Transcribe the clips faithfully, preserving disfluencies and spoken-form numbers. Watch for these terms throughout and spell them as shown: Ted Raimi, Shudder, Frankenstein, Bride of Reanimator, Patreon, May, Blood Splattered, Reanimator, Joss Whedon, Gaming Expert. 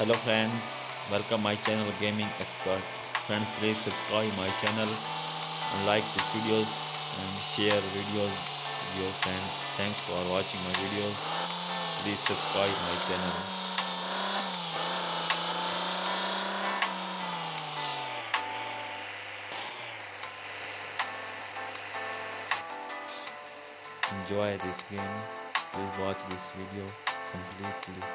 Hello friends, welcome my channel Gaming Expert. Friends, please subscribe my channel and like this video and share videos with your friends. Thanks for watching my videos. Please subscribe my channel. Enjoy this game. Please watch this video completely.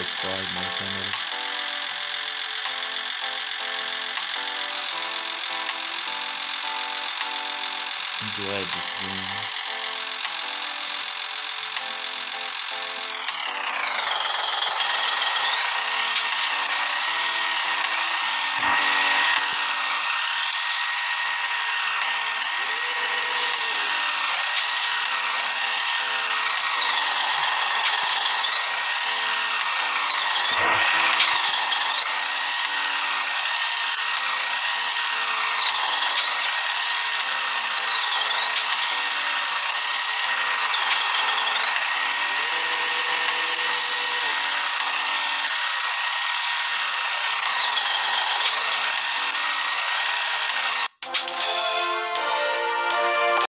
subscribe my channel. Enjoy this game.